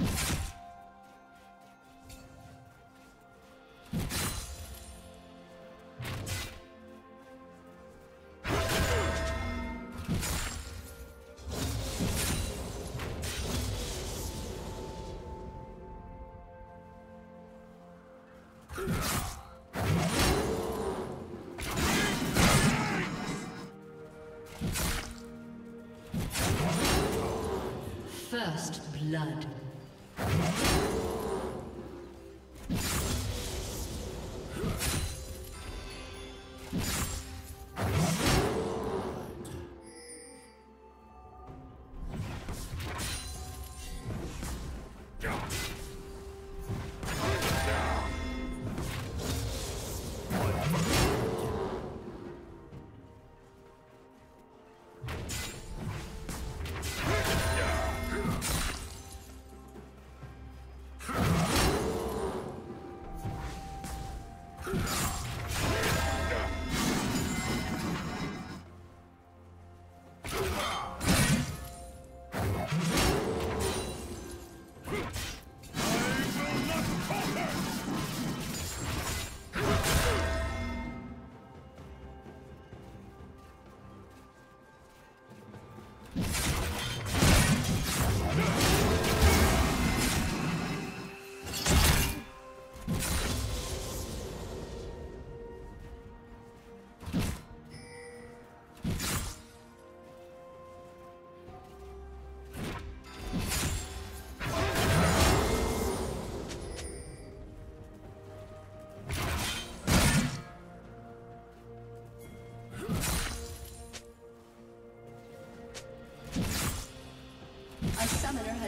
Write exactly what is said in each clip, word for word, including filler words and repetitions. First blood.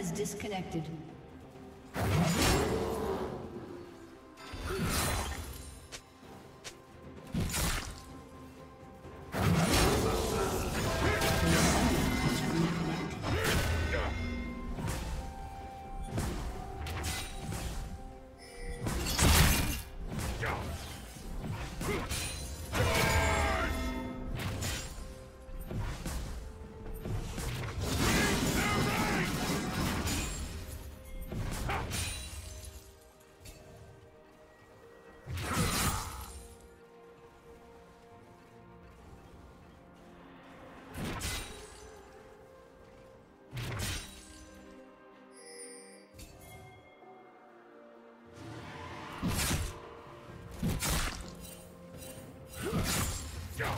Has disconnected. Go.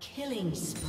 Killing spree.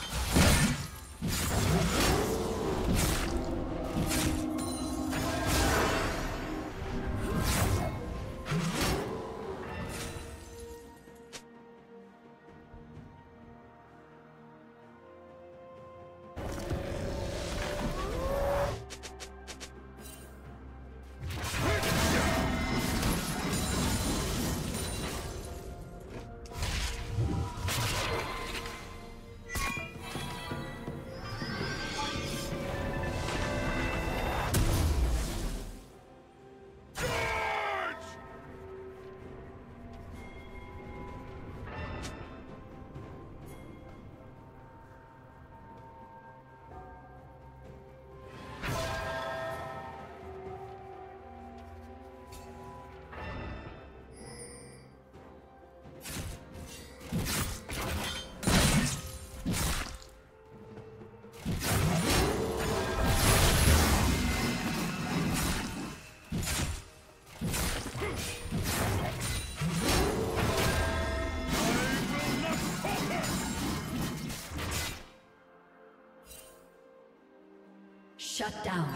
Shut down.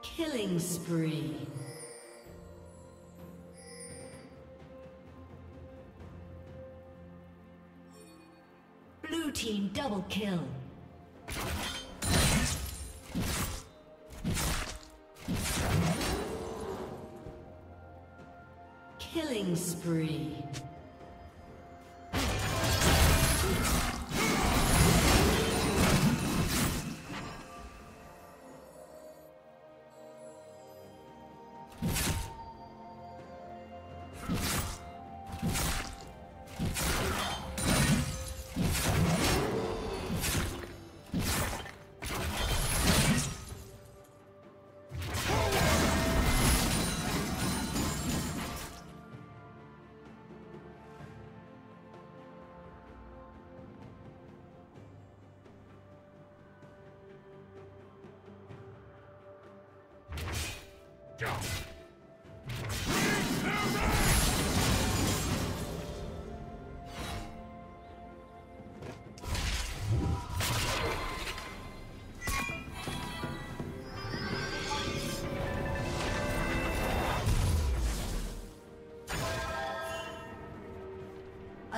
Killing spree. Blue team double kill. Killing spree.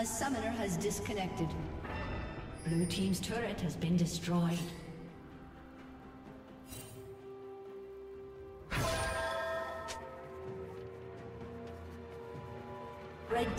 A summoner has disconnected. Blue team's turret has been destroyed. Red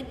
Red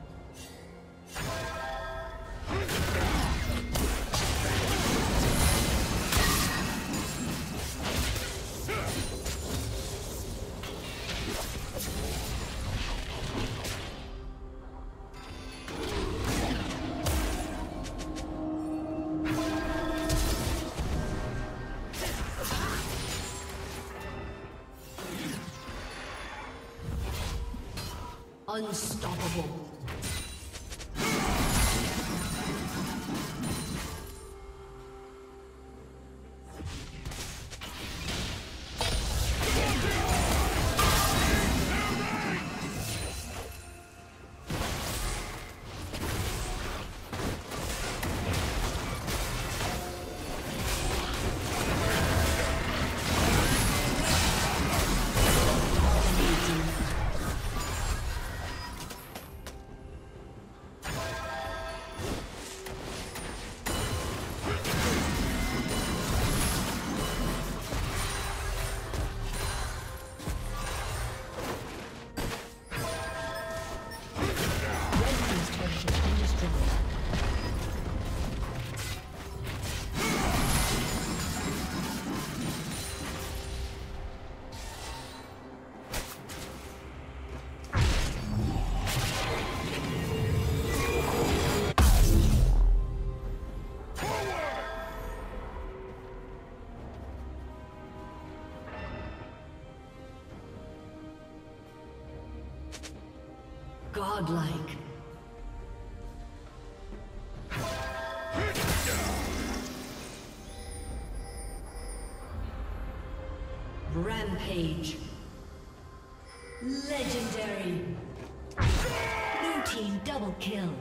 Unstoppable. Godlike. Rampage. Legendary. Blue team double kill.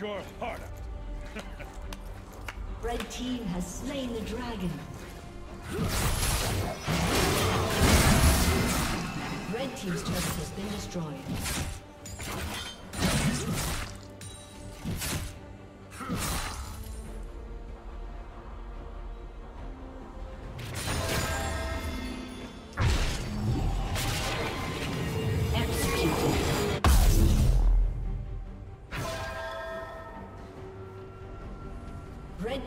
Your heart out. Red team has slain the dragon. Red team's turret has been destroyed. Red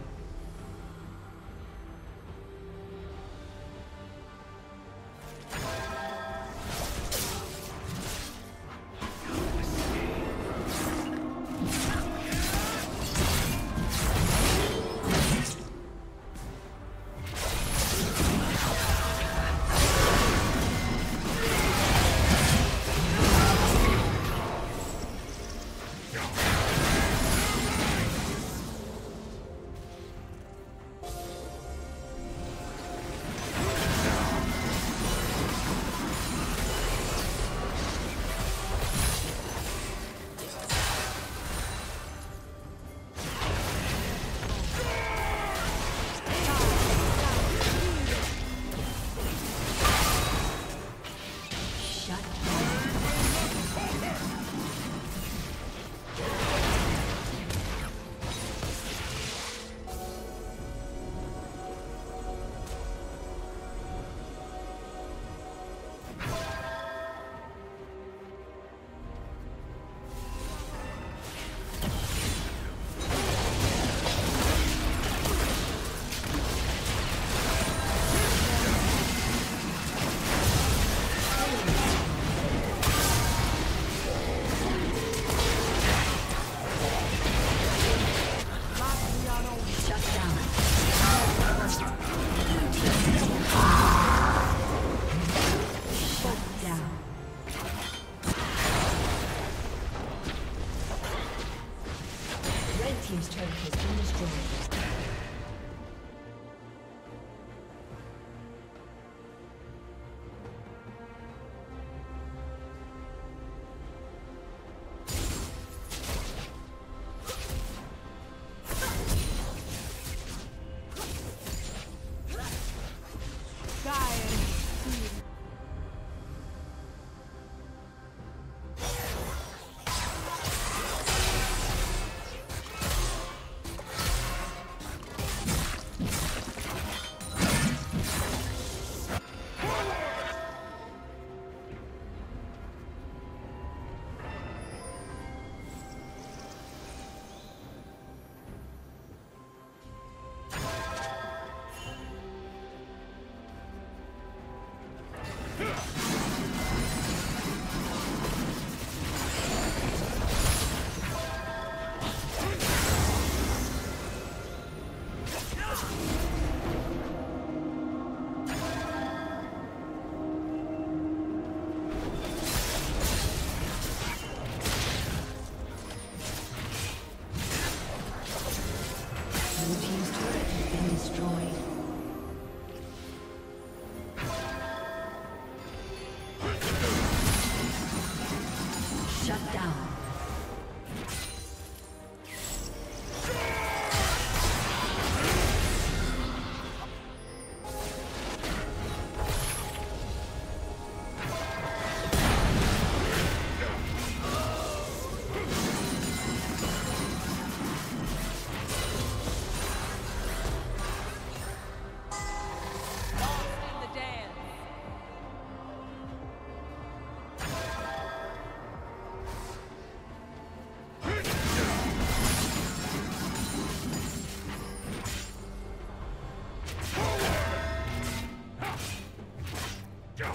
Go!